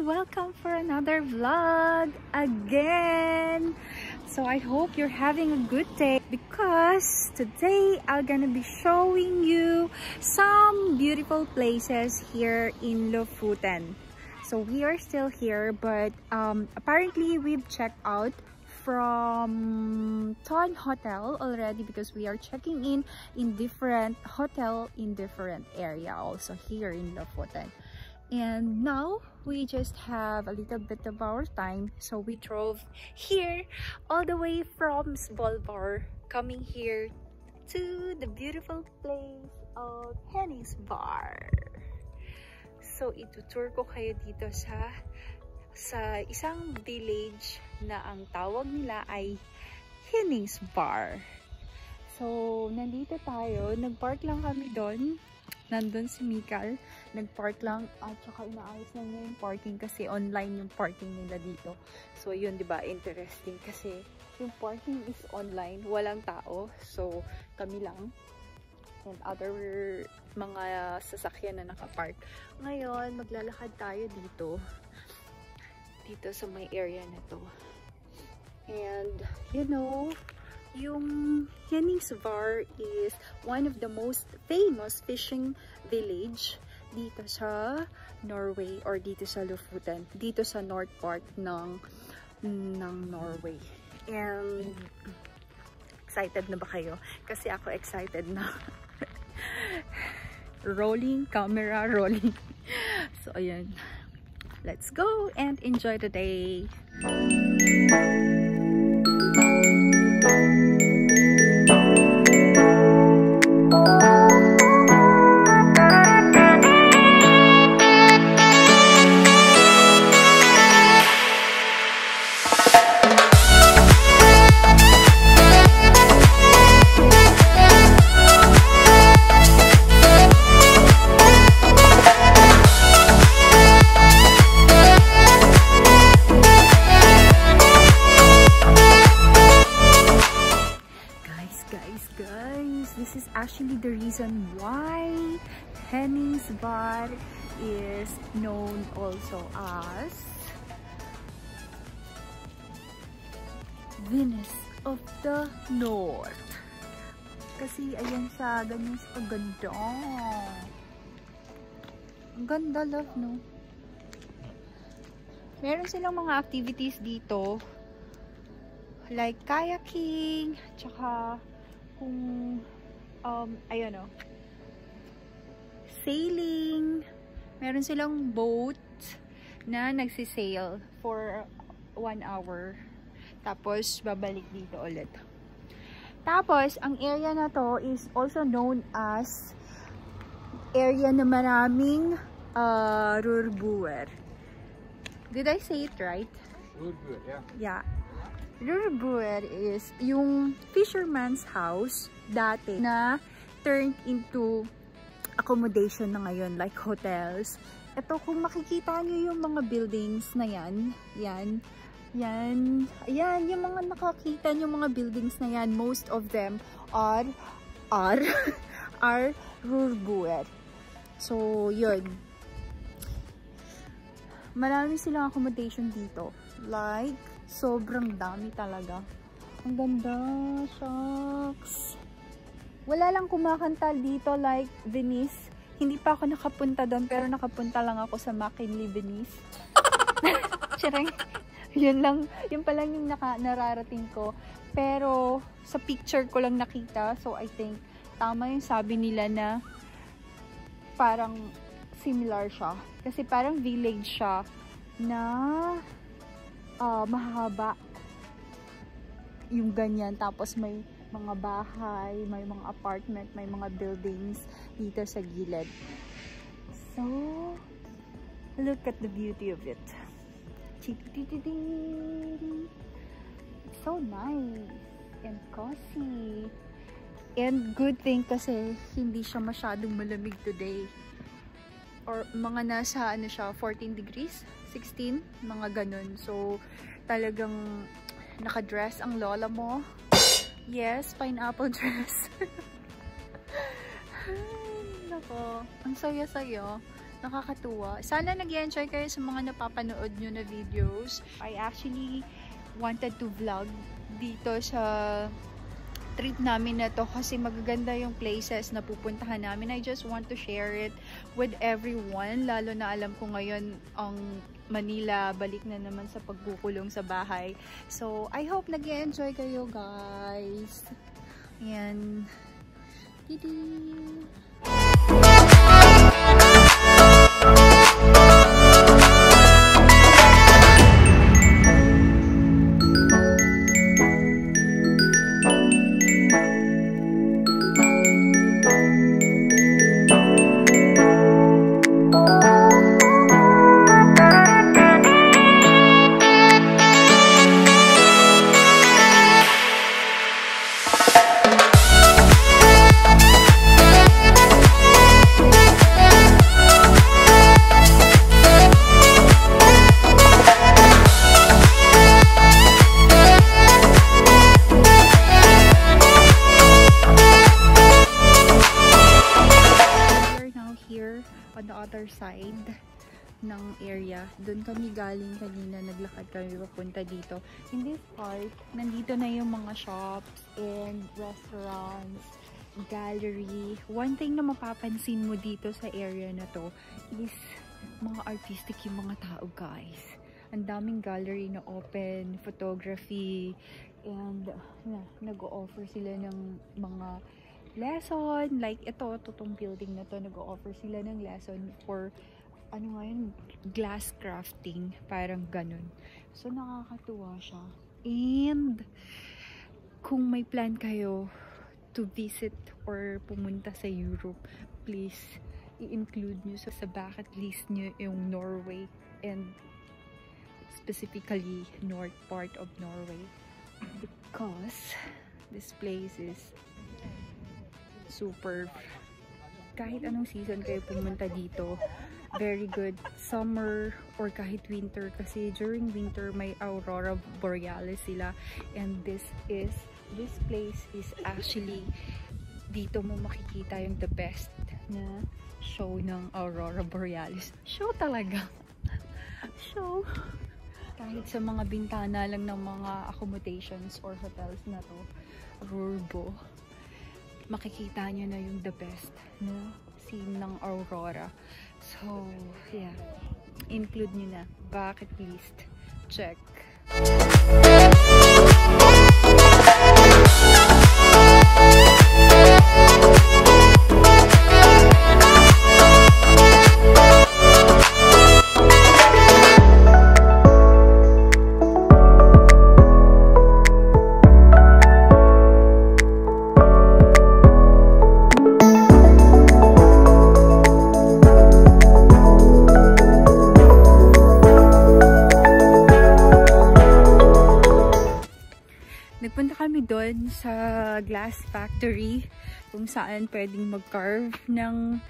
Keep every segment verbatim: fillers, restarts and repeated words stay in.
welcome for another vlog again. So I hope you're having a good day because today I'm gonna be showing you some beautiful places here in Lofoten. So we are still here, but um, apparently we've checked out from Ton Hotel already because we are checking in in different hotel in different area also here in Lofoten. And now we just have a little bit of our time, so we drove here all the way from Svolvær, coming here to the beautiful place of Henningsvær. So itutur ko kayo dito sa sa isang village na ang tawag nila ay Henningsvær. So, nandito tayo. Nag-park lang kami doon. Nandun si Mikaal. Nag-park lang. At saka inaayos lang yung parking kasi online yung parking nila dito. So, yun, di ba? Interesting kasi yung parking is online. Walang tao. So, kami lang and other mga sasakyan na nakapark. Ngayon, maglalakad tayo dito. Dito sa may area na to. And, you know, yung Henningsvær is one of the most famous fishing village dito sa Norway or dito sa Lofoten. Dito sa north part ng, ng Norway. And, excited na ba kayo? Kasi ako excited na. Rolling, camera rolling. So, ayan. Let's go and enjoy the day. The reason why Henningsvær is known also as Venice of the North. Kasi ayan sa ganyan sa ganda. Ang ganda, love, no? Meron silang mga activities dito like kayaking, tsaka kung Um, ayun o. Sailing. Meron silang boat na nagsisail for one hour. Tapos, babalik dito ulit. Tapos, ang area na to is also known as area na maraming uh, Rorbuer. Did I say it right? Rorbuer, yeah. Yeah. Rorbuer is yung fisherman's house dati na turned into accommodation na ngayon, like hotels. Ito, kung makikita nyo yung mga buildings na yan, yan, yan, yan, yung mga nakakita nyo mga buildings na yan, most of them are, are, are Rorbuer. So, yun. Marami silang accommodation dito. Like, sobrang dami talaga. Ang ganda. Shucks. Wala lang kumakanta dito like Venice. Hindi pa ako nakapunta doon pero nakapunta lang ako sa Mikaal, Venice. Charang. Yun lang. Yun pa lang yung naka, nararating ko. Pero sa picture ko lang nakita. So I think tama yung sabi nila na parang similar siya. Kasi parang village siya na Uh, mahaba yung ganyan, tapos may mga bahay, may mga apartment, may mga buildings dito sa gilid. So look at the beauty of it. It's so nice and cozy and good thing kasi hindi siya masyadong malamig today or mga nasa ano siya, fourteen degrees, sixteen, mga ganun. So, talagang nakadress ang lola mo. Yes, pineapple dress. Ay, nako. Ang saya-sayo. Nakakatuwa. Sana nag-enjoy kayo sa mga napapanood nyo na videos. I actually wanted to vlog dito sa trip namin na to kasi magaganda yung places na pupuntahan namin. I just want to share it with everyone. Lalo na alam ko ngayon ang Manila balik na naman sa pagkukulong sa bahay. So, I hope nag-enjoy kayo, guys. Ayan. Titi! Side ng area. Doon kami galing kanina, naglakad kami papunta dito. In this part, nandito na yung mga shops and restaurants, gallery. One thing na mapapansin mo dito sa area na to is mga artistic yung mga tao, guys. Ang daming gallery na open, photography, and na, nag-o-offer sila ng mga lesson, like ito, tutong building na to, nag-o-offer sila ng lesson for, ano nga yun, glass crafting, parang ganun. So, nakakatuwa siya. And, kung may plan kayo to visit or pumunta sa Europe, please, i-include nyo sa, sa bucket list nyo yung Norway, and specifically, north part of Norway. Because, this place is super, kahit anong season kayo pumunta dito, very good summer or kahit winter, kasi during winter may aurora borealis sila, and this is this place is actually dito mo makikita yung the best na show ng aurora borealis. Show talaga. Show. Kahit sa mga bintana lang ng mga accommodations or hotels na to, Rorbuer, makikita nyo na yung the best no? Scene ng aurora. So, yeah. Include nyo na. Bucket list. Check. Glass factory kung saan pwedeng mag-carve ng,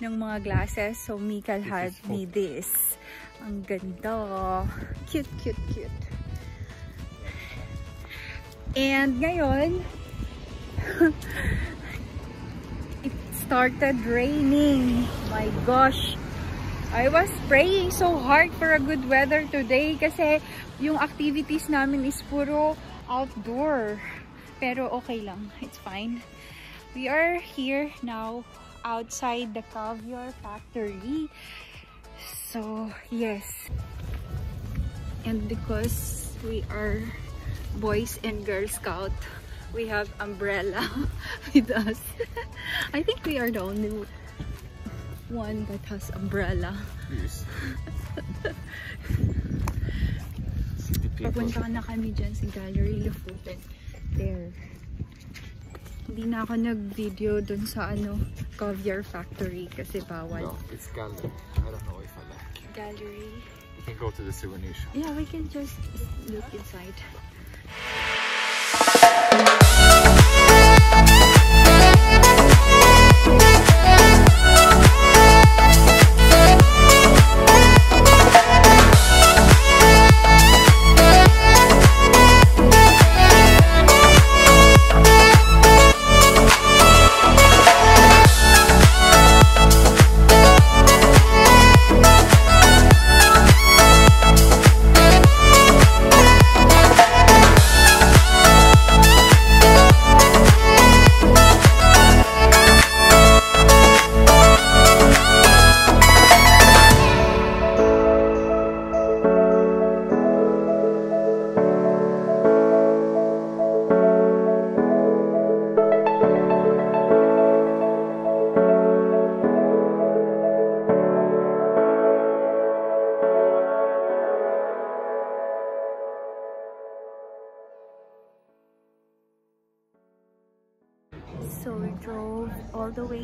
ng mga glasses. So, Mikaal had me this. Ang ganda. Cute, cute, cute. And ngayon, it started raining. My gosh. I was praying so hard for a good weather today kasi yung activities namin is puro outdoor. Pero okay lang. It's fine. We are here now outside the caviar factory. So, yes. And because we are boys and girl scout, we have umbrella with us. I think we are the only one that has umbrella. Yes. Papunta na kami dyan sa Gallery Lofoten. There. Hindi na ako nag-video dun sa ano, caviar factory kasi bawal. No, it's gallery. I don't know if I like it. Gallery. We can go to the souvenir shop. Yeah, we can just look inside.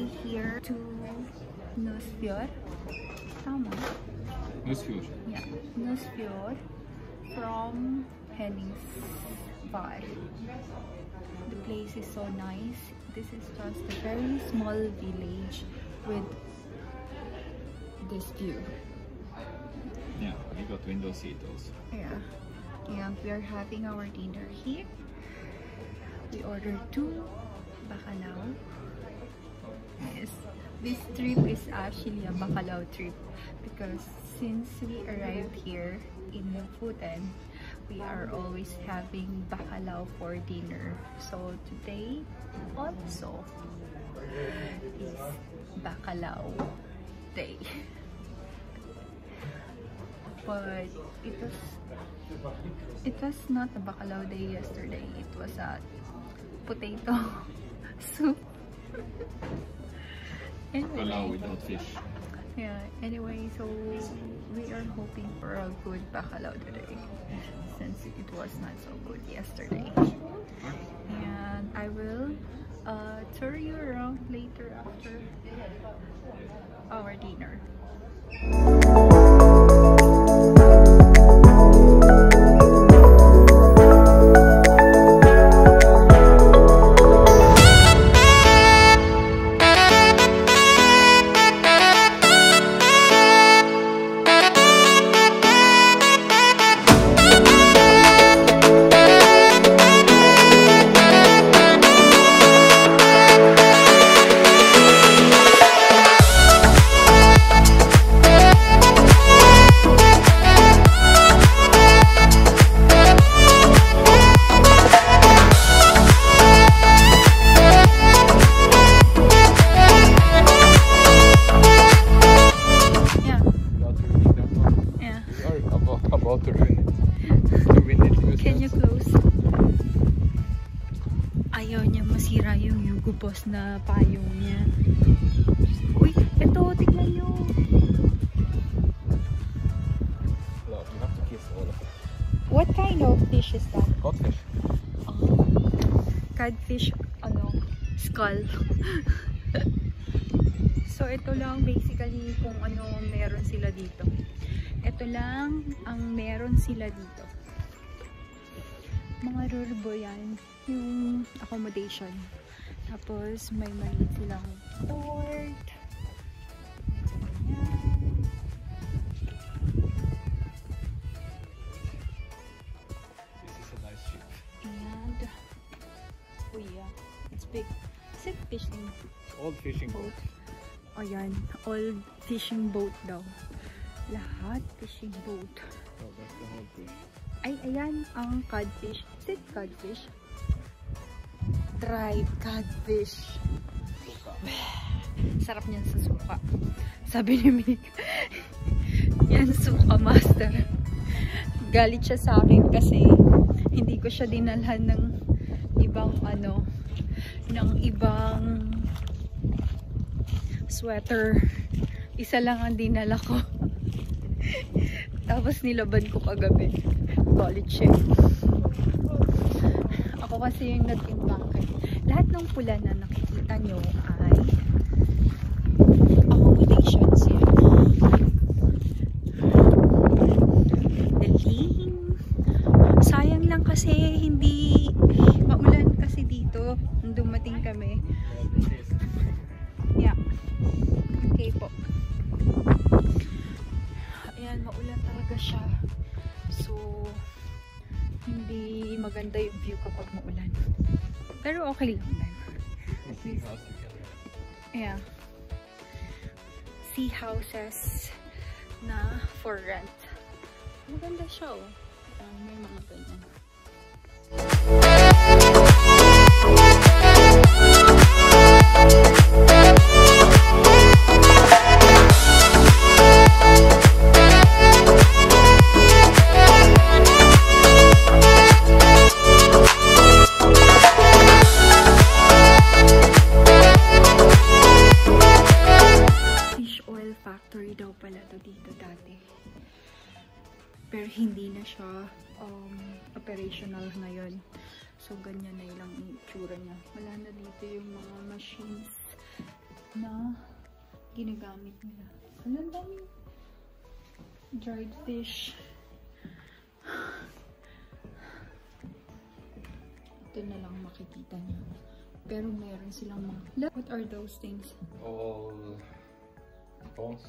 we here to Henningsvær. Henningsvær? Yeah, Henningsvær from Henningsvær. The place is so nice. This is just a very small village with this view. Yeah, we got window seat also. Yeah, and we are having our dinner here. We ordered two bacalao. Yes, this trip is actually a bacalao trip because since we arrived here in Lofoten, we are always having bacalao for dinner. So today also is bacalao day. But it was it was not a bacalao day yesterday. It was a potato soup. Anyway, bacalao without fish. Yeah. Anyway, so we are hoping for a good bacalao today, since it was not so good yesterday. And I will uh, tour you around later after our dinner. Na payong niya. Uy! Eto! Tignan nyo! Look, you have to kiss all of it. What kind of fish is that? Codfish. Oh. Codfish, ano? Skull. So, ito lang basically kung ano meron sila dito. Ito lang ang meron sila dito. Mga Rorbuer yan. Yung accommodation. Tapos may maliit silang port. This is a nice ship. And oh yeah, it's big. It's a fishing. It's old fishing boat. boat. Ayan, old fishing boat daw. Lahat fishing boat. Oh, that's the whole fish. Ay, ayan ang codfish. Is it codfish? Dried catfish. Sarap niyan sa suka. Sabi ni Mika. Yan suka master. Galit siya sa akin kasi hindi ko siya dinalhan ng ibang ano, ng ibang sweater. Isa lang ang dinala ko. Tapos nilaban ko kagabi. Galit siya. Ako kasi yung nag-impake. Lahat ng pula na nakikita nyo ay accommodations yun. Daling. Sayang lang kasi hindi maulan kasi dito nung dumating kami. Yeah. Okay po. Ayan, maulan talaga siya. So, hindi maganda yung view kapag maulan. Pero okay lang din. At least, yeah. Sea houses na for rent. Maganda siya oh. Um, may mga ganyan. Pero hindi na siya um, operational ngayon. So, ganyan na ilang itsura niya. Wala na dito yung mga machines na ginagamit nila. Ang dami. Dried fish. Ito na lang makikita niyo. Pero meron silang mga... What are those things? All prawns.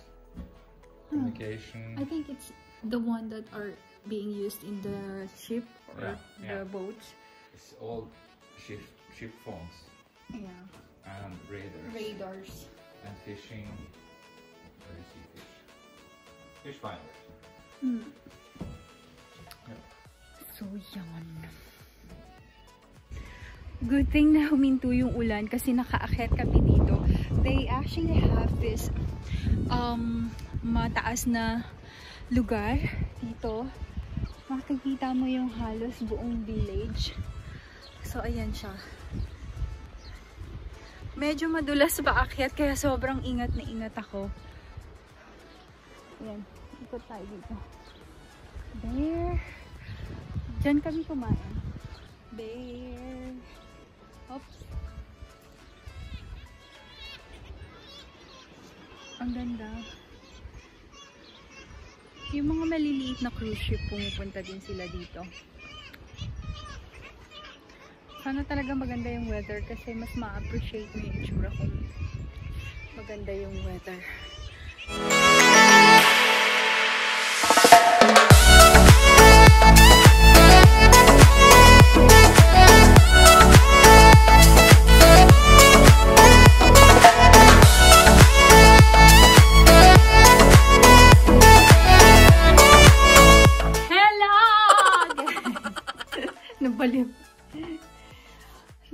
Huh. Communication. I think it's the one that are being used in the ship or yeah, yeah. the boats. It's all ship ship phones. Yeah. And radars. Radars. And fishing. Where is he fish? Fish finders. Mm. Yep. So yan. Good thing na huminto yung ulan kasi nakaakyat kami dito. They actually have this um mataas na lugar dito. Makikita mo yung halos buong village. So ayan siya. Medyo madulas ba akyat kaya sobrang ingat na ingat ako. Ayan, ikot tayo dito. There. Diyan kami kumain. There. Oops. Ang ganda. Yung mga maliliit na cruise ship, pumupunta din sila dito. Sana talaga maganda yung weather kasi mas ma-appreciate mo yung itsura ko. Maganda yung weather.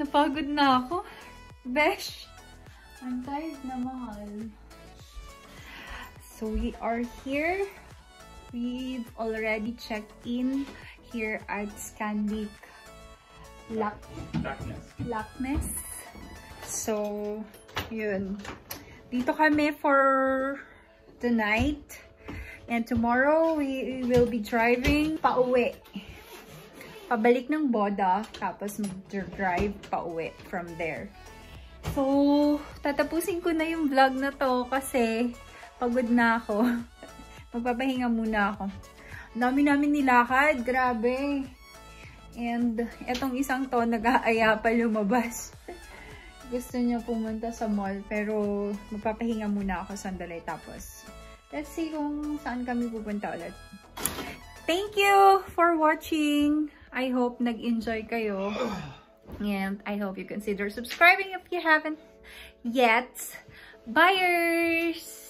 Napagod na ako. Besh! I'm tired na mahal. So we are here. We've already checked in here at Scandic Lak Lakness. Lakness. So, yun. Dito kami for tonight. And tomorrow we will be driving pauwi. Pabalik ng Boda, tapos mag-drive pauwi from there. So, tatapusin ko na yung vlog na to kasi pagod na ako. Magpapahinga muna ako. Ang dami namin nilakad, grabe. And etong isang to, nag-aaya pa lumabas. Gusto niya pumunta sa mall, pero magpapahinga muna ako sandali. Tapos, let's see kung saan kami pupunta ulit. Thank you for watching. I hope nag-enjoy kayo. And I hope you consider subscribing if you haven't yet. Buyers!